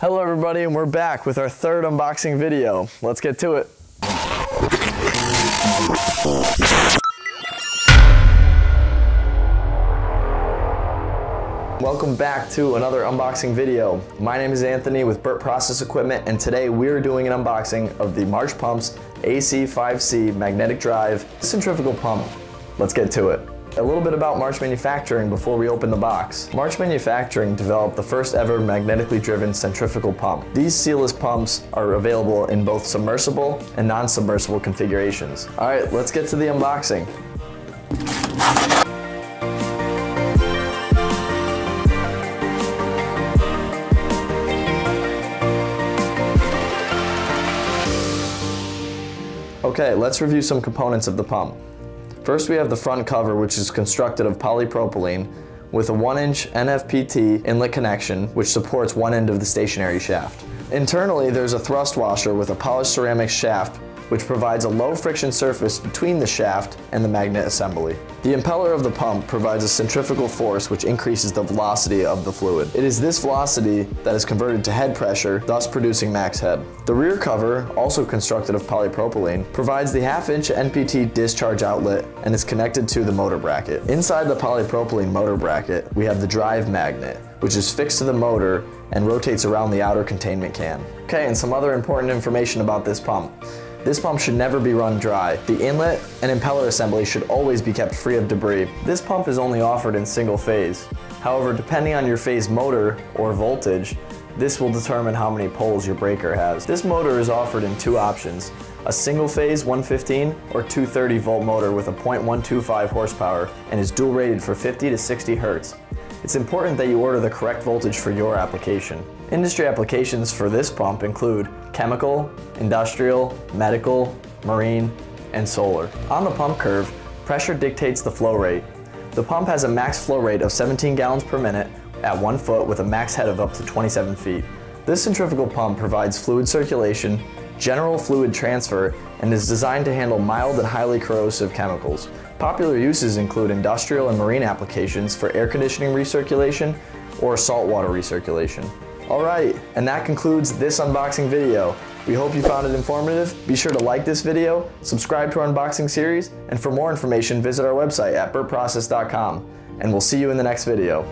Hello everybody, and we're back with our third unboxing video. Let's get to it. Welcome back to another unboxing video. My name is Anthony with Burt Process Equipment, and today we are doing an unboxing of the March Pumps AC5C magnetic drive centrifugal pump. Let's get to it. A little bit about March Manufacturing before we open the box. March Manufacturing developed the first ever magnetically driven centrifugal pump. These sealless pumps are available in both submersible and non-submersible configurations. All right, let's get to the unboxing. Okay, let's review some components of the pump. First, we have the front cover, which is constructed of polypropylene with a 1-inch NFPT inlet connection, which supports one end of the stationary shaft. Internally, there's a thrust washer with a polished ceramic shaft, which provides a low friction surface between the shaft and the magnet assembly. The impeller of the pump provides a centrifugal force which increases the velocity of the fluid. It is this velocity that is converted to head pressure, thus producing max head. The rear cover, also constructed of polypropylene, provides the 1/2-inch NPT discharge outlet and is connected to the motor bracket. Inside the polypropylene motor bracket, we have the drive magnet, which is fixed to the motor and rotates around the outer containment can. Okay, and some other important information about this pump. This pump should never be run dry. The inlet and impeller assembly should always be kept free of debris. This pump is only offered in single phase. However, depending on your phase motor or voltage, this will determine how many poles your breaker has. This motor is offered in two options, a single phase 115 or 230 volt motor with a 0.125 horsepower and is dual rated for 50 to 60 hertz. It's important that you order the correct voltage for your application. Industry applications for this pump include chemical, industrial, medical, marine, and solar. On the pump curve, pressure dictates the flow rate. The pump has a max flow rate of 17 gallons per minute at 1 foot with a max head of up to 27 feet. This centrifugal pump provides fluid circulation, general fluid transfer, and is designed to handle mild and highly corrosive chemicals. Popular uses include industrial and marine applications for air conditioning recirculation or saltwater recirculation. All right, and that concludes this unboxing video. We hope you found it informative. Be sure to like this video, subscribe to our unboxing series, and for more information, visit our website at burtprocess.com, and we'll see you in the next video.